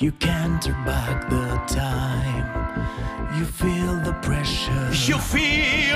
You can't turn back the time. You feel the pressure. You feel